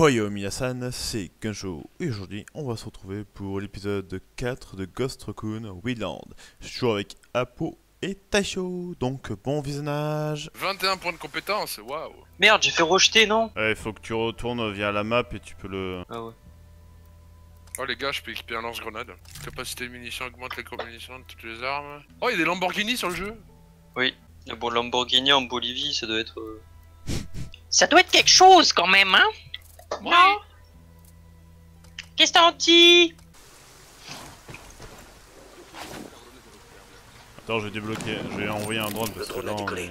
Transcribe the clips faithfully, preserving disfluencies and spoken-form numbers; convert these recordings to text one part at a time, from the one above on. Hoyo Minasan, c'est Gunshow et aujourd'hui on va se retrouver pour l'épisode quatre de Ghost Recon Wildlands. Je suis toujours avec Apo et Taisho, donc bon visionnage. Vingt et un points de compétence, waouh. Merde, j'ai fait rejeter, non? Ouais, faut que tu retournes via la map et tu peux le... Ah ouais. Oh les gars, je peux équiper un lance-grenade. Capacité de munitions augmente la combinaison de toutes les armes. Oh, il y a des Lamborghini sur le jeu. Oui, bon, Lamborghini en Bolivie, ça doit être... Ça doit être quelque chose quand même, hein? Ouais. Non. Qu'est-ce que t'en dis? Attends, je vais débloquer, je vais envoyer un drone parce que là on est...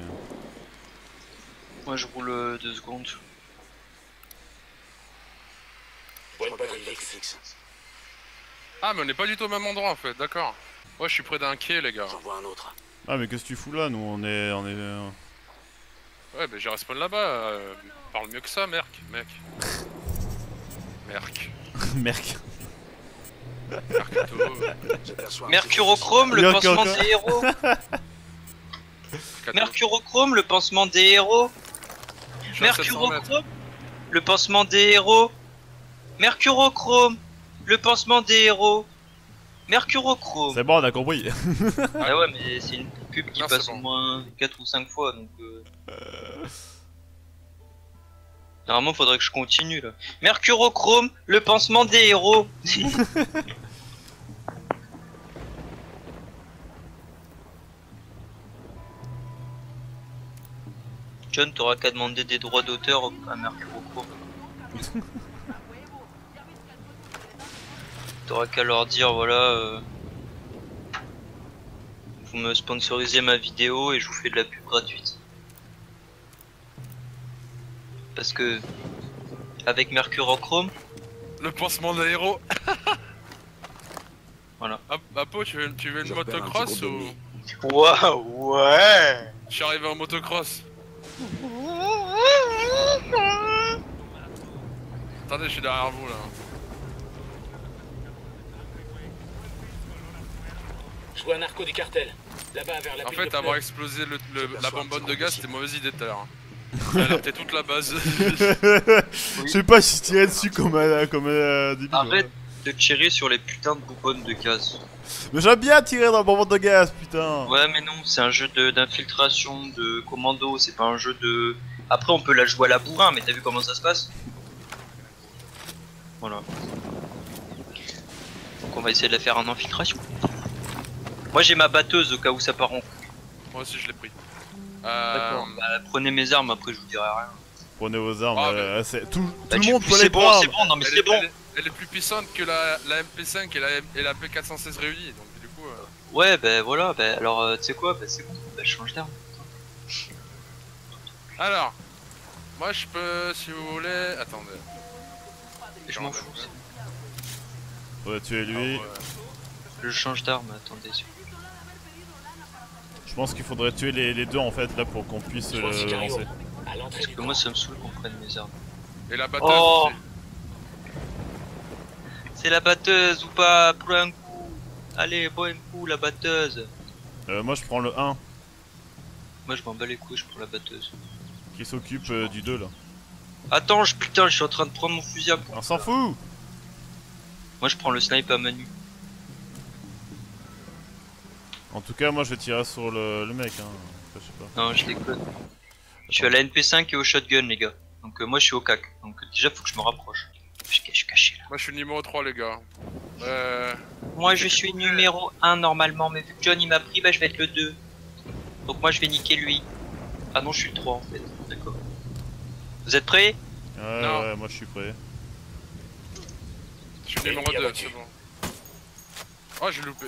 Moi je roule deux secondes. Ah mais on n'est pas du tout au même endroit en fait, d'accord. Ouais, je suis près d'un quai les gars. Un autre. Ah mais qu'est-ce que tu fous là, nous on est... On est... Ouais, bah j'ai respawn là-bas, euh, parle mieux que ça, merc, mec. Merc. Merc. Mercurochrome, le pansement des héros. Mercurochrome, le pansement des héros. Mercurochrome, le pansement des héros. Mercurochrome, le pansement des héros. Mercurochrome. C'est bon, on a compris. Ah ouais, mais c'est une pub qui non, passe au bon. moins quatre ou cinq fois donc. Euh... Euh... Normalement, faudrait que je continue là. Mercurochrome, le pansement des héros. John, t'auras qu'à demander des droits d'auteur à Mercurochrome. T'auras qu'à leur dire voilà, euh, vous me sponsorisez ma vidéo et je vous fais de la pub gratuite. Parce que avec Mercurochrome, le pansement de héros. Voilà. Apo, tu veux, tu veux une motocross ou... Waouh, ouais. Je suis arrivé en motocross. Attendez, je suis derrière vous là. Je vois un narco du cartel, là-bas vers la... En fait, avoir explosé le, le, la bonbonne de gaz, c'était mauvaise idée tout à l'heure. J'ai alerté toute la base. Je sais pas si je tirais dessus comme un, comme un débile. Arrête de tirer sur les putains de bonbonnes de gaz. Mais j'aime bien tirer dans la bonbonne de gaz, putain. Ouais, mais non, c'est un jeu d'infiltration, de, de commando, c'est pas un jeu de... Après, on peut la jouer à la bourrin, mais t'as vu comment ça se passe? Voilà. Donc on va essayer de la faire en infiltration. Moi j'ai ma batteuse au cas où ça part en couille. Moi aussi je l'ai pris. Euh... D'accord, bah, prenez mes armes, après je vous dirai rien. Prenez vos armes, ah, euh, mais... tout, tout bah, le monde peut les... C'est bon, c'est bon, non mais c'est bon. Elle est, elle est plus puissante que la, la M P cinq et la, et la P quatre cent seize réunie, donc du coup... Euh... Ouais, bah voilà, bah alors euh, tu sais quoi, bah c'est bon, bah je change d'arme. Alors, moi je peux, si vous voulez... Attendez. Je m'en fous. Ouais, tuer lui. Alors, euh... Je change d'arme, attendez. Je pense qu'il faudrait tuer les, les deux en fait là pour qu'on puisse le euh, lancer. Parce que moi ça me saoule qu'on prenne mes armes. Et la batteuse oh. C'est la batteuse ou pas? Prends un coup. Allez, prends un coup la batteuse. Euh, moi je prends le un. Moi je m'en bats les couilles, je prends la batteuse. Qui s'occupe euh, du deux là? Attends, je, putain, je suis en train de prendre mon fusil à pompe. On s'en fout. Moi je prends le snipe à Manu. En tout cas, moi je vais tirer sur le, le mec, hein. Enfin, je sais pas. Non, je déconne. Je suis à la N P cinq et au shotgun, les gars. Donc, euh, moi je suis au C A C. Donc, déjà, faut que je me rapproche. Je, je suis caché là. Moi je suis numéro trois, les gars. Euh... Moi je suis numéro un normalement, mais vu que John il m'a pris, bah je vais être le deux. Donc, moi je vais niquer lui. Ah non, je suis le trois en fait. D'accord. Vous êtes prêts? Ouais, non. Ouais, moi je suis prêt. Je suis numéro deux, c'est bon. Oh, j'ai loupé.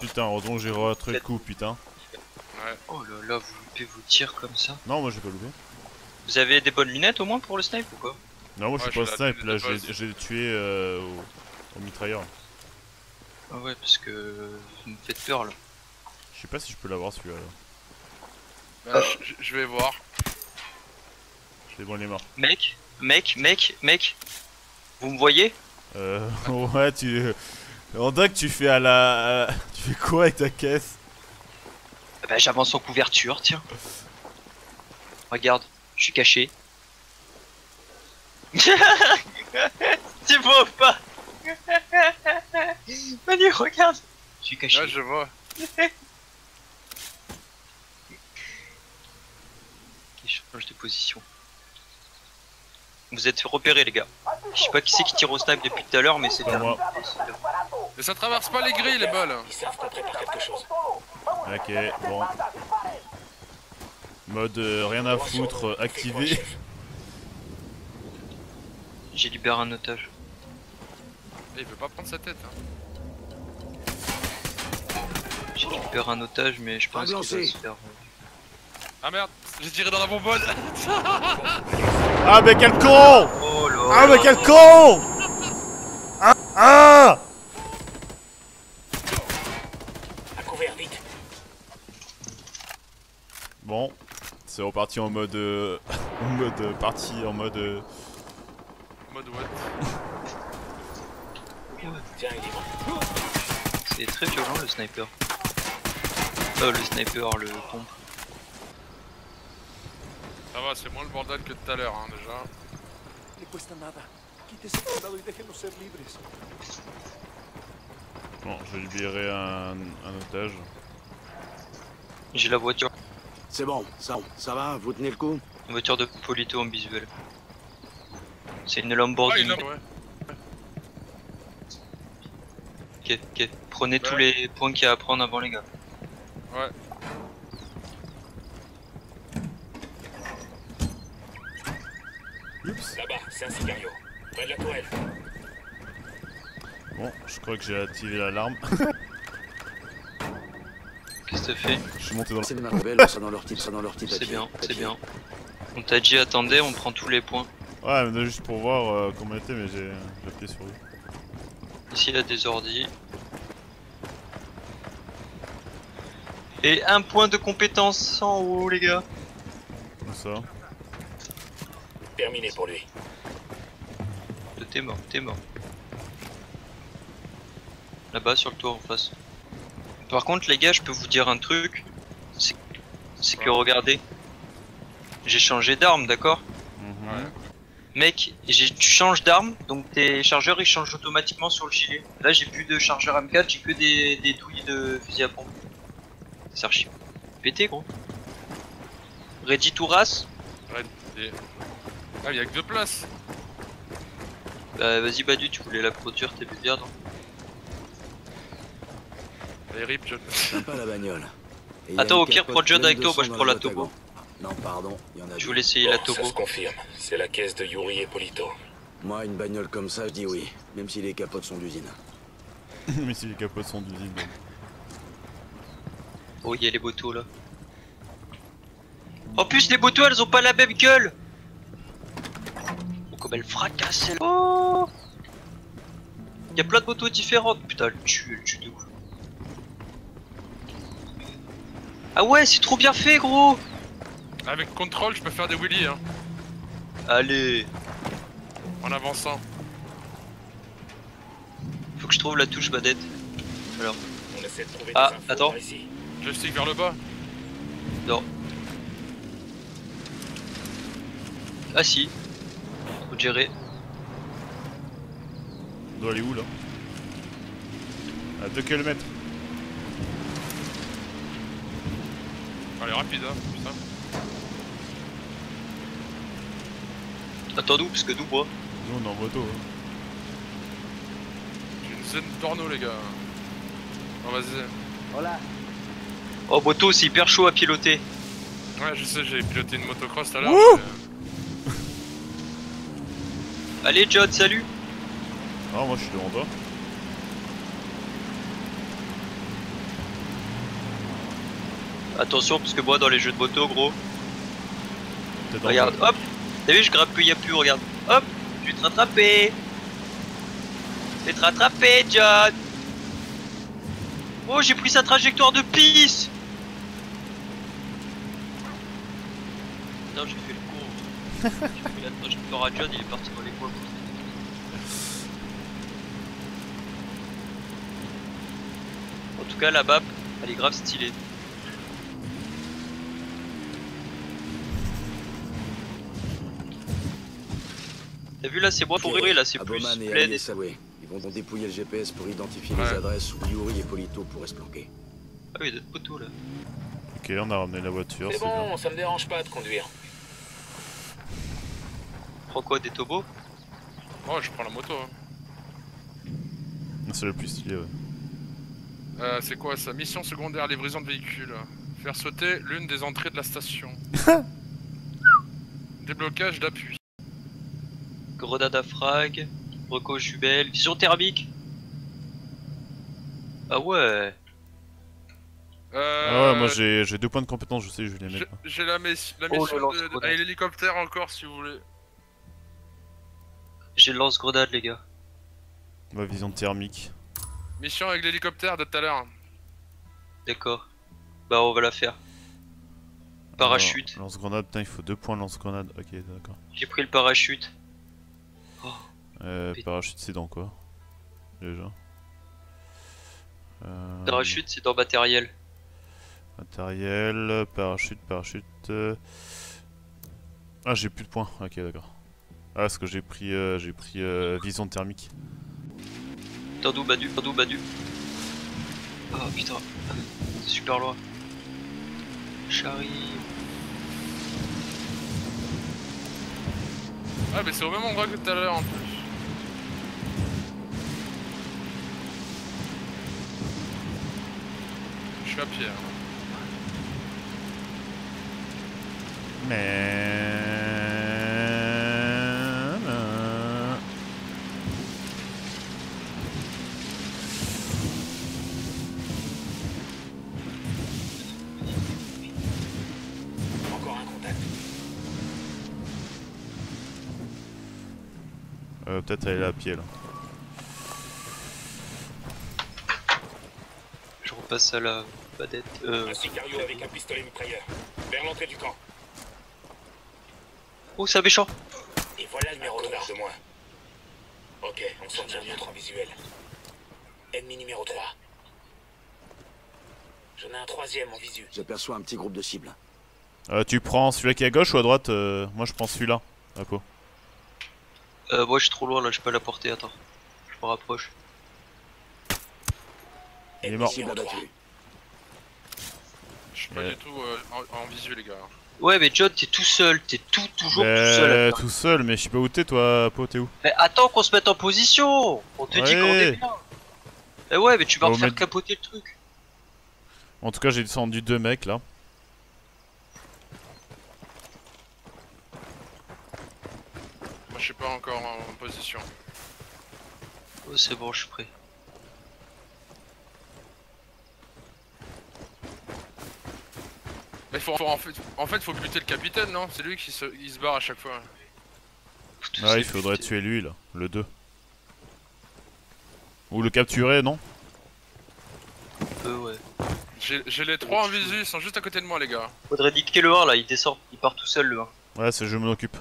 Putain, heureusement que j'ai raté le coup, putain. Ouais. Oh là là, vous loupez vos tirs comme ça? Non, moi j'ai pas loupé. Vous avez des bonnes lunettes au moins pour le snipe ou quoi? Non, moi ouais, je suis pas snipe, là j'ai tué euh, au, au mitrailleur. Ah ouais, parce que vous me faites peur là. Je sais pas si je peux l'avoir celui-là. Là. Bah, ah. Je vais voir. C'est bon, il est mort. Mec, mec, mec, mec. Vous me voyez? Euh, ouais, tu... On dirait que tu fais à la... Tu fais quoi avec ta caisse? Bah j'avance en couverture, tiens. Regarde, je suis caché. Tu vois pas? Manu, regarde. Je suis caché. Là, je vois. Il change de position. Vous êtes repérés, les gars. Je sais pas qui c'est qui tire au snipe depuis tout à l'heure, mais c'est bien. Mais ça traverse pas les grilles, les balles. Ils savent qu'on prépare quelque chose. Ok, bon. Mode euh, rien à foutre, euh, activé. J'ai libéré un otage. Il veut pas prendre sa tête. Hein. J'ai libéré un otage, mais je pense qu'il va se faire. Ah merde, j'ai tiré dans la bonbonne. Ah mais quel con oh là ah mais quel con ah, ah à couvert, vite. Bon, c'est reparti en mode... Euh, en mode euh, parti, en mode... Euh... Mode what? C'est très violent le sniper. Oh le sniper, le pompe. Ça va, c'est moins le bordel que tout à l'heure, hein, déjà. Bon, je vais libérer un, un otage. J'ai la voiture. C'est bon, ça, ça va, vous tenez le coup? Une voiture de Polito en visuel. C'est une Lamborghini. Ah, ouais. Ok, ok. Prenez ouais. tous les points qu'il y a à prendre avant, les gars. Ouais. Là-bas, c'est un sicario. Près de la tourelle. Bon, je crois que j'ai activé l'alarme. Qu'est-ce que t'as fait? Je suis monté dans le... C'est des marabelles, ça dans leur type, ça dans leur type. C'est bien, c'est bien. On t'a dit attendez, on prend tous les points. Ouais, mais juste pour voir euh, comment était, mais j'ai appuyé sur lui. Ici, il y a des ordi. Et un point de compétence en haut, les gars. Comme ça. Terminé pour lui. T'es mort, t'es mort. Là-bas sur le toit en face. Par contre les gars, je peux vous dire un truc. C'est que ouais. regardez. J'ai changé d'arme, d'accord? Ouais. Mec, tu changes d'arme, donc tes chargeurs ils changent automatiquement sur le gilet. Là j'ai plus de chargeur M quatre, j'ai que des, des douilles de fusil à pompe. C'est archi pété gros. Ready to race? Ready. Ah, y'a que deux places! Bah, vas-y, Badu, tu voulais la produire, t'es plus bien, non? Allez, rip, John. Pas la bagnole. Et attends, au pire, prends John avec Tobo, moi je prends la Tobo. Non, pardon, y'en a. Je voulais essayer bon, la Tobo. Ça se confirme, c'est la caisse de Yuri et Polito. Moi, une bagnole comme ça, je dis oui, même si les capotes sont d'usine. Même si les capotes sont d'usine, donc. Oh, y'a les botos là. En plus, les botos elles ont pas la même gueule! Comme elle fracasse elle... Oh y'a plein de motos différentes. Putain elle tue, elle tue de ouf. Ah ouais c'est trop bien fait gros. Avec contrôle je peux faire des wheelies hein. Allez. En avançant. Faut que je trouve la touche badette. Alors on essaie de trouver. Ah des attends ici. Je stick vers le bas. Non. Ah si. Gérer. On doit aller où là? À deux kilomètres. Allez rapide hein, putain. Attends d'où parce que d'où moi? Nous on est en moto hein. J'ai une scène porno les gars. Oh vas-y. Voilà. Oh moto c'est hyper chaud à piloter. Ouais je sais j'ai piloté une motocross tout à l'heure. Allez John, salut! Ah moi je suis devant toi. Attention parce que moi dans les jeux de moto gros. Regarde, hop! T'as vu je grappe plus, y'a plus, regarde. Hop! Je vais te rattraper! Je vais te rattraper John! Oh j'ai pris sa trajectoire de pisse! Putain j'ai fait le cours. J'ai fait la trajectoire à John, il est parti dans les coins. En tout cas la map, elle est grave stylée. T'as vu là, c'est bois pourri, là, c'est plus plein et ça. Ils vont donc dépouiller le G P S pour identifier ouais. les adresses où Yuri et Polito pourraient se planquer. Ah oui, d'autres poteaux là. Ok, on a ramené la voiture. C'est bon, bien. Ça me dérange pas de conduire. Prends quoi, des Tobo? Oh, je prends la moto. Hein. C'est le plus stylé, ouais. Euh, c'est quoi ça? Mission secondaire, livraison de véhicules. Faire sauter l'une des entrées de la station. Déblocage d'appui. Grenade à frag, reco jubel, vision thermique. Ah ouais. Euh... Ah ouais, moi j'ai deux points de compétence, je sais, je vais les mettre. J'ai la, mes la oh, mission de, de, avec l'hélicoptère encore si vous voulez. J'ai le lance-grenade, les gars. Ma vision thermique. Mission avec l'hélicoptère de tout à l'heure. D'accord. Bah on va la faire. Parachute. Alors, lance-grenade, putain, il faut deux points lance-grenade. Ok, d'accord. J'ai pris le parachute. Oh, euh, parachute, c'est dans quoi déjà? Euh... Parachute, c'est dans matériel. Matériel, parachute, parachute. Euh... Ah, j'ai plus de points. Ok, d'accord. Ah, parce que j'ai pris, euh, j'ai pris euh, vision thermique. Tandou, badu, tandou, badu. Oh putain, c'est super loin. J'arrive. Ah, mais c'est au même endroit que tout à l'heure en plus. Je suis à pied. Hein. Mais. Peut-être aller à pied là. Je repasse à la badette. Euh... Un sicario avec un pistolet mitrailleur. Vers l'entrée du camp. Oh, c'est un méchant. Et voilà le numéro trois de moi. Ok, on s'en tient bien trois visuels. Ennemi numéro trois. J'en ai un troisième en visu. J'aperçois un petit groupe de cibles. Euh, tu prends celui-là qui est à gauche ou à droite? euh, Moi je prends celui-là. Apo. Euh, moi je suis trop loin là, je peux la porter, attends. Je me rapproche. Il est mort. Je suis pas ouais. du tout euh, en, en visu, les gars. Ouais, mais John, t'es tout seul, t'es tout, toujours mais tout seul. Euh, tout seul, mais je sais pas où t'es, toi, Po, t'es où? Mais attends qu'on se mette en position. On te ouais. dit qu'on est bien. Eh ouais, mais tu vas me faire met... capoter le truc. En tout cas, j'ai descendu deux mecs là. Je suis pas encore en position. Oh, c'est bon, je suis prêt. Mais faut, faut en fait, en fait, faut buter le capitaine, non? C'est lui qui se, il se barre à chaque fois. Tout ah, il faudrait buté. Tuer lui là, le deux. Ou le capturer, non? Euh, ouais. J'ai les trois en visu, ils sont juste à côté de moi, les gars. Faudrait dicter le un là, il descend, il part tout seul le un. Ouais, c'est je m'en occupe.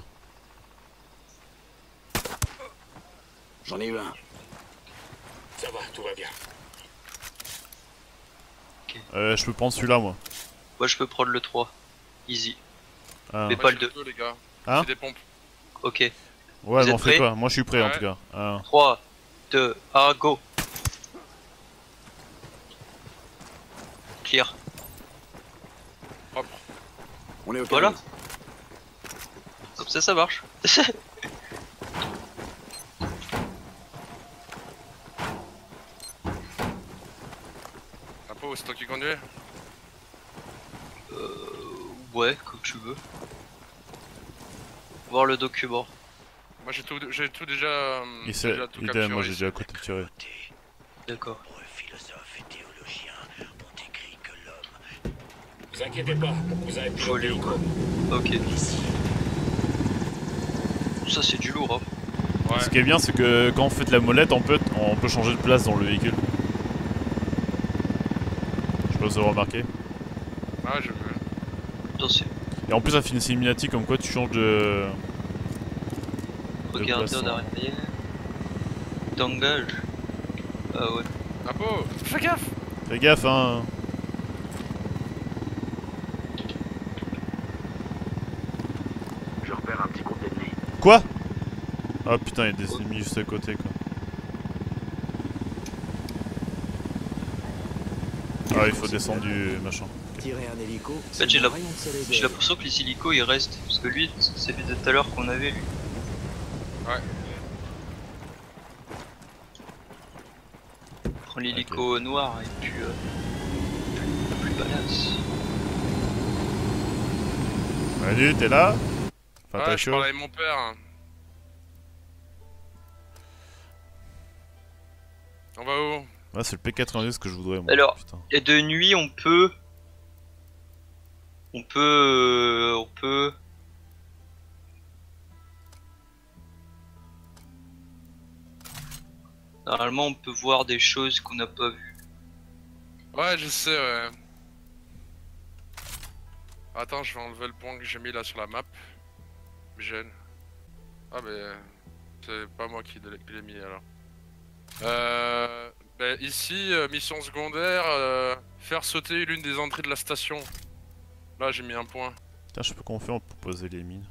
J'en ai eu un. Ça va, tout va bien. Okay. Euh, je peux prendre celui-là, moi. Moi, je peux prendre le trois. Easy. Ah. Mais moi, pas le deux. deux les gars. Hein? C'est des pompes. Ok. Ouais, mais on fait quoi? Moi, je suis prêt, ouais. en tout cas. Ah. trois, deux, un, go. Clear. Hop. On est au voilà. Comme ça, ça marche. C'est toi qui conduis? Euh... Ouais, comme tu veux. Voir le document. Moi j'ai tout, j'ai tout déjà... Euh, Et c'est moi j'ai déjà capturé. D'accord. Philosophes et théologiens ont écrit que l'homme... Vous inquiétez pas, vous avez pu aller au corps. Ok. Ça c'est du lourd, hein. Ouais. Ce qui est bien, c'est que quand on fait de la molette, on peut, on peut changer de place dans le véhicule. Vous avez remarqué? Ah, je veux. Et en plus, ça finit Illuminati comme quoi tu changes de. Regardez en arrière. T'engages. Ah ouais. Ah bon, fais gaffe! Fais gaffe, hein! Je repère un petit groupe d'ennemis. Quoi? Ah putain, il y a des ennemis juste à côté quoi. Ah, il faut descendre du machin. Okay. En fait, j'ai l'impression que les hélicos ils restent. Parce que lui, c'est celui de tout à l'heure qu'on avait lui. Ouais. Prends l'hélico okay. noir et puis. Euh, plus, plus badass. Salut, t'es là? Enfin, ouais, je parlais avec mon père. Hein. On va où? Ah, c'est le P quatre-vingt-dix que je voudrais moi. Alors, et de nuit on peut... On peut... On peut... Normalement on peut voir des choses qu'on n'a pas vues. Ouais, je sais, ouais. Attends, je vais enlever le point que j'ai mis là sur la map. Gêne. Ah mais... C'est pas moi qui l'ai mis alors. Euh... Bah, ici, euh, mission secondaire, euh, faire sauter l'une des entrées de la station. Là, j'ai mis un point. Putain, je sais pas comment on fait pour poser les mines.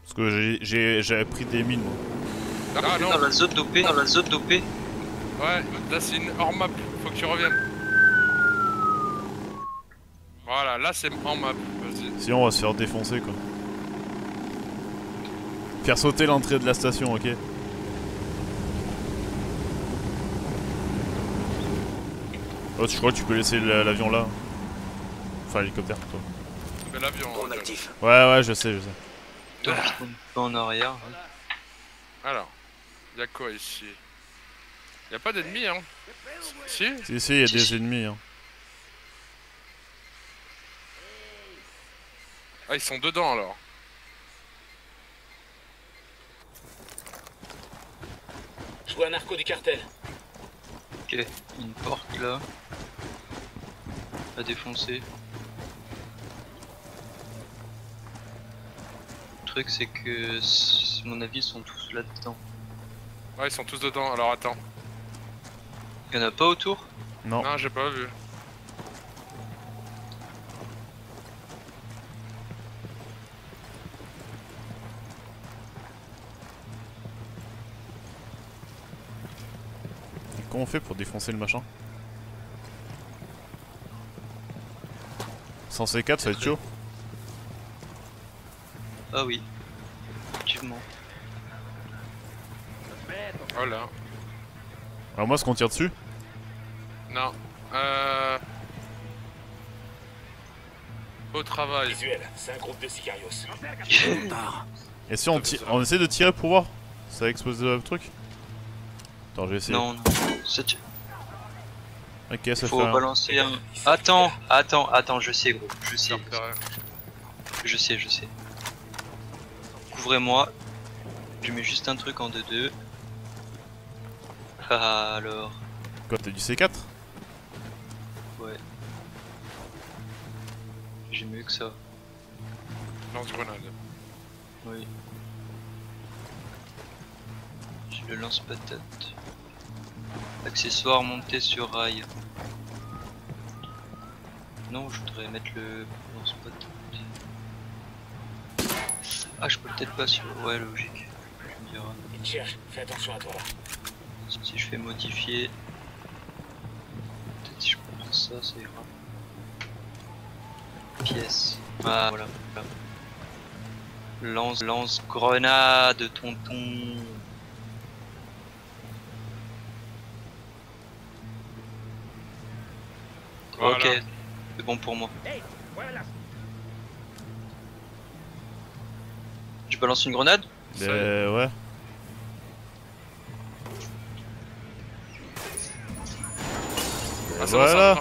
Parce que j'ai pris des mines, moi. Ah, ah non, dans la zone dopée, dans la zone dopée. Ouais, là c'est une hors map, faut que tu reviennes. Voilà, là c'est hors map, vas-y. Sinon, on va se faire défoncer, quoi. Faire sauter l'entrée de la station, ok. Oh, tu crois que tu peux laisser l'avion là? Enfin, l'hélicoptère plutôt. Mais l'avion, on actif. Ouais, ouais, je sais, je sais. Donc, je tombe pas en arrière. Hein. Alors, y'a quoi ici? Y'a pas d'ennemis, hein? Si? Si, si, y'a des ennemis, hein. Ah, ils sont dedans alors. Je vois un narco du cartel. Ok, une porte là. À défoncer. Le truc c'est que, à mon avis, ils sont tous là-dedans. Ouais, ils sont tous dedans, alors attends. Y'en a pas autour? Non. Non, j'ai pas vu. Et comment on fait pour défoncer le machin? Sans C quatre, ça va être chaud. Ah oui, effectivement. Oh là. Alors moi, est-ce qu'on tire dessus? Non. Euh... Au travail. Visuel, c'est un groupe de sicarios. Et si on, on essaie de tirer pour voir? Ça explose le truc? Attends, j'ai essayé. Non, non. C'est... Ok, ça faut fait balancer un... Attends, attends, attends, je sais gros, je sais. Je sais, je sais. Couvrez-moi. Je mets juste un truc en deux deux. Alors... Quoi, t'as du C quatre? Ouais. J'ai mieux que ça. Lance-grenade. Oui. Je le lance-patate. Accessoire monté sur rail. Non, je voudrais mettre le lance-patate. Ah, je peux peut-être pas sur... Ouais, logique. Je me dirai. Il cherche, fais attention à toi là. Si je fais modifier... Peut-être si je prends ça, ça ira. Pièce. Ah, voilà. voilà. Lance, lance, grenade, tonton. Voilà. Ok, c'est bon pour moi. Je balance une grenade? Euh ouais. Ah, ça voilà.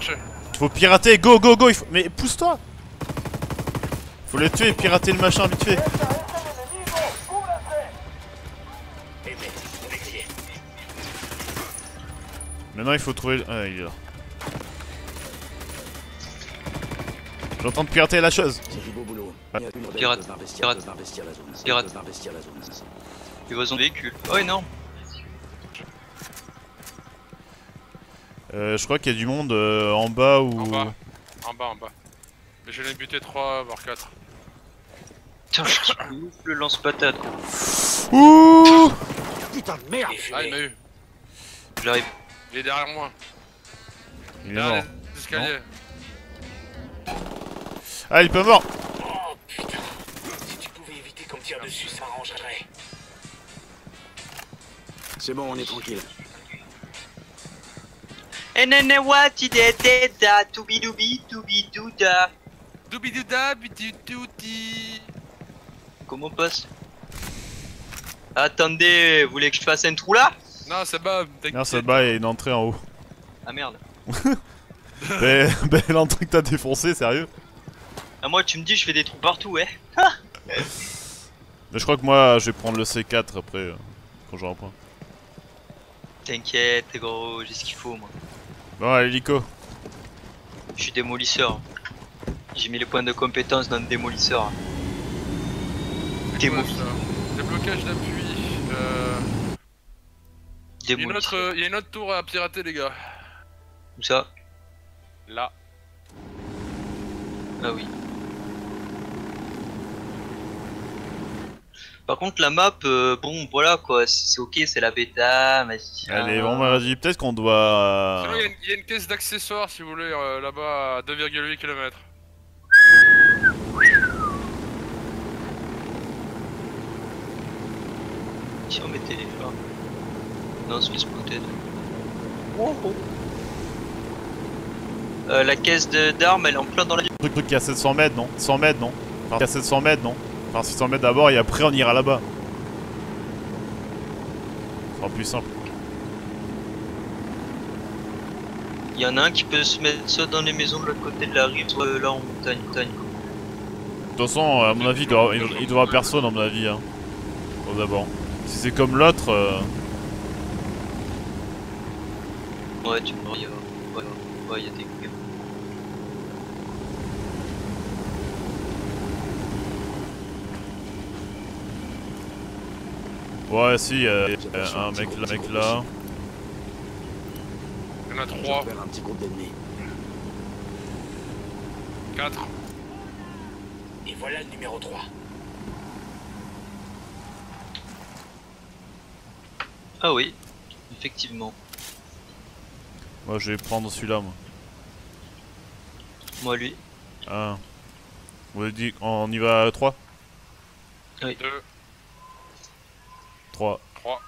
Il faut pirater, go go go, il faut... Mais pousse-toi! Faut le tuer, pirater le machin vite fait. Maintenant il faut trouver... Ah il est là. J'entends pirater la chose. Ah. Pirate, pirate, pirate. Il voit son véhicule. Oh énorme. Euh, je crois qu'il y a du monde euh, en bas ou... En bas, en bas, en bas. Mais je l'ai buté trois voire quatre. Putain, je kiffe le lance-patate. Ouh! Putain de merde! Ah, il m'a eu. J'arrive. Il est derrière moi. Il est derrière mort. L'escalier. Ah, il est pas mort! Oh putain! Si tu pouvais éviter qu'on tire dessus, ça m'arrangerait. C'est bon, on est tranquille. And then what it did that to be do be to be do da. Doubidouda, bididouti. Comment on passe? Attendez, vous voulez que je fasse un trou là? Non, ça bat. Non, ça bat, il y a une entrée en haut. Ah merde. Mais l'entrée que t'as défoncé, sérieux? Ah, moi, tu me dis, je fais des trous partout, ouais. Mais je crois que moi, je vais prendre le C quatre après, euh, quand j'aurai un point. T'inquiète, gros, j'ai ce qu'il faut, moi. Bon, allez, l'hélico. Je suis démolisseur. J'ai mis les points de compétence dans le démolisseur. Démolisseur. Déblocage d'appui. Euh... Il y a une autre, il y a une autre tour à pirater, les gars. Où ça? Là. Ah oui. Par contre, la map, euh, bon, voilà quoi, c'est ok, c'est la bêta, vas-y. Allez, bon, vas-y, peut-être qu'on doit. Sinon, il y, y a une caisse d'accessoires si vous voulez, euh, là-bas à deux virgule huit kilomètres. Si on mettait les fleurs. Non, c'est peut-être. Oh, oh. Euh, la caisse d'armes, elle est en plein dans la. Le truc qui est à sept cents mètres, non cent mètres, non Enfin, à sept cents mètres, non Enfin, six cents mètres d'abord et après on ira là-bas. C'est plus simple. Il y en a un qui peut se mettre soit dans les maisons de l'autre côté de la rive, soit là en montagne. montagne. De toute façon, à mon avis, il doit, il, il doit avoir personne, à mon avis. Hein. Bon, d'abord. Si c'est comme l'autre. Euh... Ouais, tu peux y avoir. Ouais, il ouais, y a des. Ouais, si, euh, euh, un mec là, mec là. Il y en a trois. quatre. Et voilà le numéro trois. Ah oui, effectivement. Moi, je vais prendre celui-là, moi. Moi, lui. Ah. Vous avez dit qu'on y va à trois? Oui. deux. trois. trois.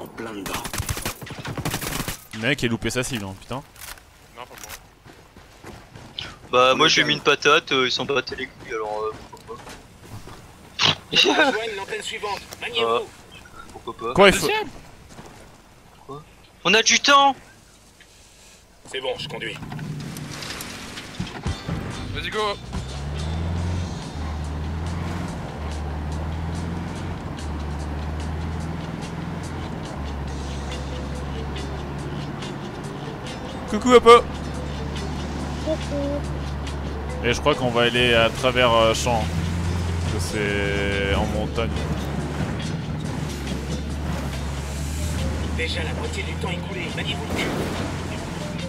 En plein dedans. Le mec il a loupé sa cible, hein, putain. Non, pas moi. Bah, on moi j'ai mis une patate, euh, ils sont pas battés les couilles alors. Euh, pourquoi pas. L'antenne suivante, maniez-vous. Pourquoi pas. Quoi il faut. Quoi. On a du temps. C'est bon, je conduis. Vas-y, go. Coucou Apo. Et je crois qu'on va aller à travers euh, champs. Parce que c'est en montagne. Déjà la moitié du temps écoulé, maniez-vous le cul.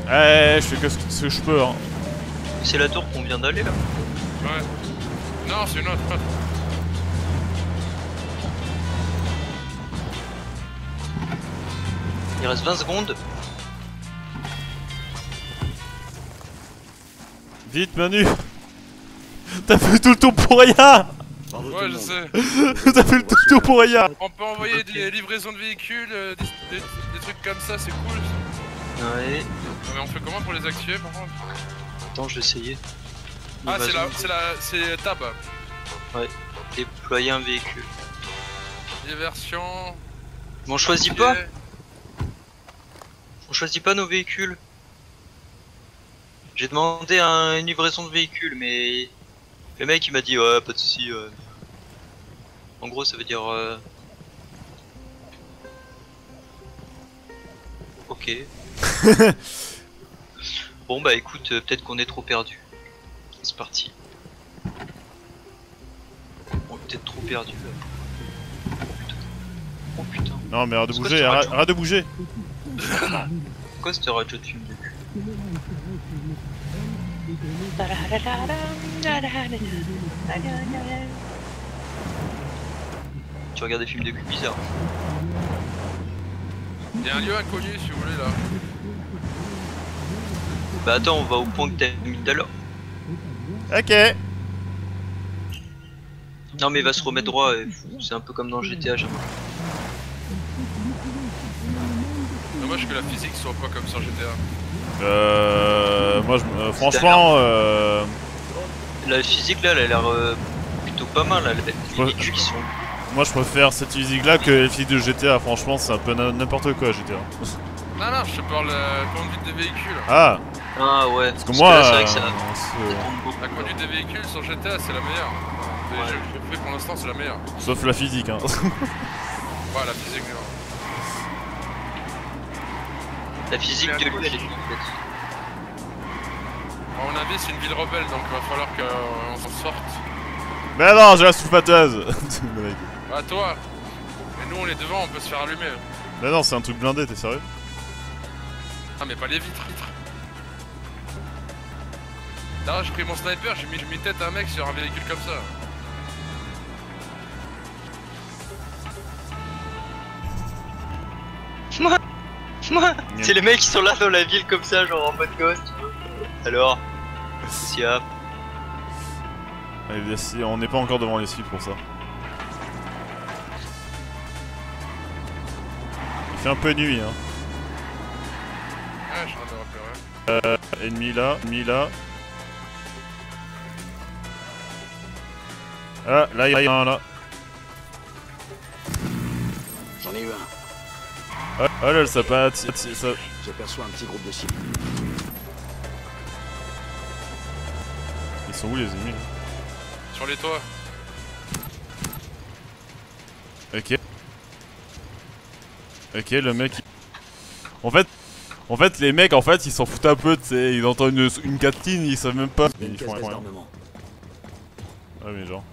Eh, je fais que ce que je peux hein. C'est la tour qu'on vient d'aller là. Ouais. Non, c'est une autre. Il reste vingt secondes. Vite Manu. T'as fait tout le tour pour rien. Ouais je sais. T'as fait tout le tour pour rien. On peut envoyer des livraisons de véhicules, euh, des, des, des trucs comme ça, c'est cool ça. Ouais. Mais on fait comment pour les activer par contre? Attends je vais essayer. Ah c'est la, c'est la, c'est tab. Ouais. Déployer un véhicule. Diversion. On choisit okay. pas On choisit pas nos véhicules. J'ai demandé un, une livraison de véhicule, mais le mec il m'a dit ouais, pas de soucis. Euh... En gros, ça veut dire. Euh... Ok. Bon, bah écoute, euh, peut-être qu'on est trop perdu. C'est parti. On est peut-être trop perdu là. Oh putain. Oh, putain. Non, mais arrête de bouger, arrête de bouger. Pourquoi ce radio tu me dis ? Tu regardes des films de cul bizarres. Il y a un lieu inconnu si vous voulez là. Bah attends, on va au point que t'as mis tout à l'heure. Ok. Non mais il va se remettre droit, c'est un peu comme dans G T A jamais. Dommage que la physique soit pas comme sur G T A. Euh... Moi je... Euh, franchement... Euh... La physique là, elle a l'air euh, plutôt pas mal, là. Les véhicules ils sont... Moi je préfère cette physique là que les physiques de G T A, franchement c'est un peu n'importe quoi G T A. Non non, je te parle euh, conduite des véhicules. Ah. Ah ouais. Parce que Parce moi, c'est vrai que ça, euh, ça la conduite des véhicules sur G T A c'est la meilleure. Des ouais. jeux que j'ai fait pour l'instant c'est la meilleure. Sauf la physique hein. Ouais la physique non. La physique de lui elle est... À mon avis c'est une ville rebelle donc il va falloir qu'on s'en sorte. Mais non j'ai la soufflateuse. Bah toi. Mais nous on est devant, on peut se faire allumer. Bah non c'est un truc blindé, t'es sérieux? Ah mais pas les vitres, vitres. Là j'ai pris mon sniper, j'ai mis, mis tête à un mec sur un véhicule comme ça. Moi, moi. C'est les mecs qui sont là dans la ville comme ça, genre en mode ghost. Alors, qu'est-ce qu'il y a? On n'est pas encore devant les cibles pour ça. Il fait un peu nuit hein. Ah, je suis en train de repérer. Euh, ennemi là, ennemi là. Ah, là, il y en a un là. J'en ai eu un. Ah, oh là, ça patte. Ça... J'aperçois un petit groupe de cibles. Ils sont où les ennemis là? Sur les toits. Ok. Ok, le mec. En fait. En fait, les mecs, en fait, ils s'en foutent un peu, tu sais, ils entendent une, une catine, ils savent même pas. Ils font rien. Ouais, mais genre.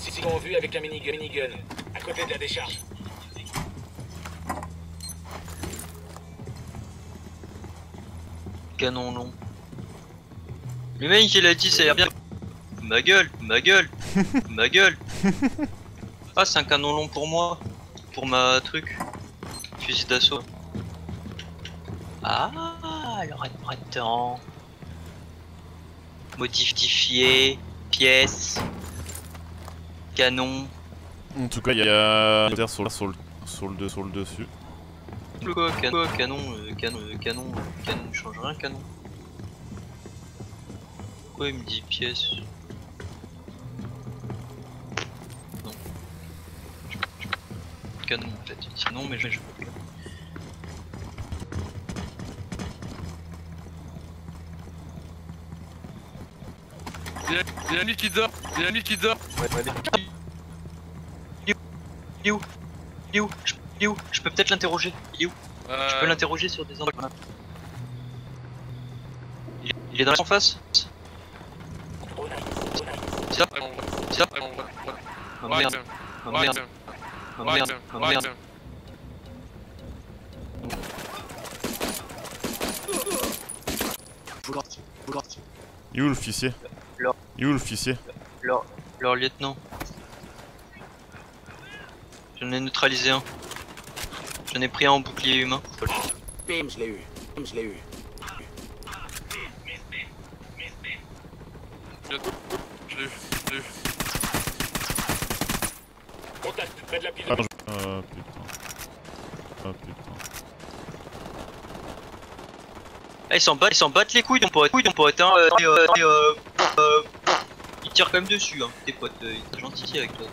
C'est en vue avec la minigun, minigun, à côté de la décharge. Canon long. Le mec, il a dit, ça a l'air bien. Ma gueule, ma gueule, ma gueule. Ah, c'est un canon long pour moi, pour ma truc. Fusil d'assaut. Ah, alors attends. Modifier, pièce, canon. En tout cas, il y a sur le sur le sur le, sur le, sur le dessus. Quoi, canon, canon, canon, canon, canon, je change rien, canon. Pourquoi il me dit pièce? Non. Canon en fait. Sinon, mais je je peux pas. Il y a un qui dort, il y a un qui dort. Il est où? Il est où? Il est où? Je peux peut-être l'interroger. Il est où? Je peux l'interroger sur des endroits. Il est dans la face. Stop. Stop. Oh merde. Oh merde. Oh merde. Oh merde. Il est où l'officier? Leur... Il est où l'officier? Leur... Leur lieutenant. J'en ai neutralisé un. J'en ai pris un en bouclier humain. Bim, je l'ai eu. Bim, je l'ai eu. Je l'ai eu. Je l'ai eu. Contact, près de la pile. Ah je... euh, putain. Ah putain. Ah, ils s'en battent, ils s'en battent les couilles, donc pour être, couilles, donc pour être, hein, euh, euh, euh, euh, ils tirent quand même dessus, hein, tes potes, euh, ils sont gentils avec toi.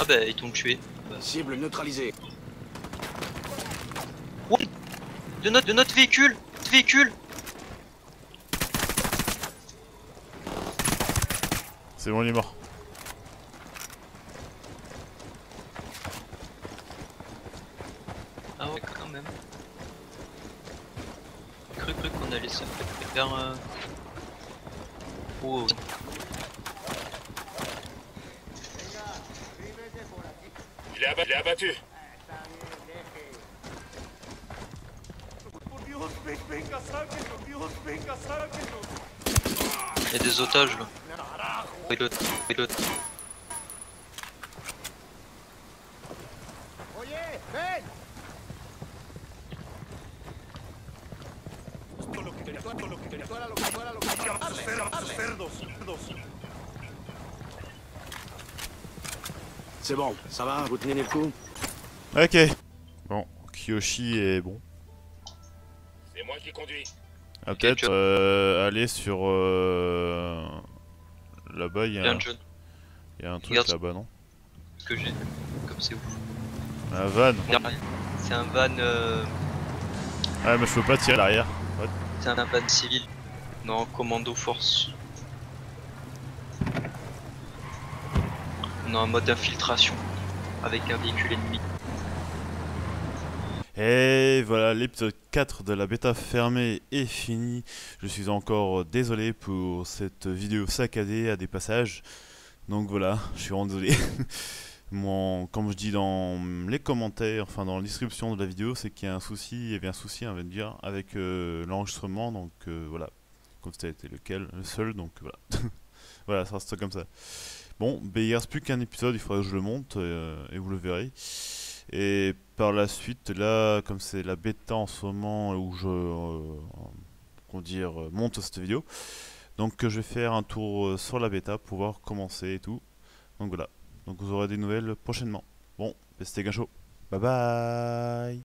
Ah bah, ils t'ont tué. Cible neutralisée. What? De notre, de notre véhicule, notre véhicule. C'est bon, il est mort. Ah ouais, quand même. J'ai cru qu'on allait se faire euh... wow. Il est abattu, il est abattu. Il y a des otages là. C'est bon, ça va, vous tenez le coup? Ok. Bon, Kiyoshi est bon. C'est moi qui conduis. Ah, peut-être euh, aller sur... Euh... Là-bas, il y a un... Il y a un truc là-bas, non? Ce que j'ai... Comme c'est où? Un van. C'est un van... Euh... Ah, mais je peux pas tirer à l'arrière. Ouais. C'est un van civil. Non, commando force. On est en mode infiltration avec un véhicule ennemi. Et voilà, l'épisode quatre de la bêta fermée est fini. Je suis encore désolé pour cette vidéo saccadée à des passages. Donc voilà, je suis vraiment désolé. Mon, comme je dis dans les commentaires, enfin dans la description de la vidéo, c'est qu'il y a un souci, il y avait un souci, on va dire, avec euh, l'enregistrement. Donc euh, voilà, comme ça a été lequel, le seul, donc voilà. Voilà, ça reste comme ça. Bon, ben il reste plus qu'un épisode, il faudra que je le monte euh, et vous le verrez. Et par la suite, là, comme c'est la bêta en ce moment où je euh, comment dire, monte cette vidéo, donc euh, je vais faire un tour sur la bêta pour voir comment c'est et tout. Donc voilà, donc vous aurez des nouvelles prochainement. Bon, ben c'était Gunshow, bye bye.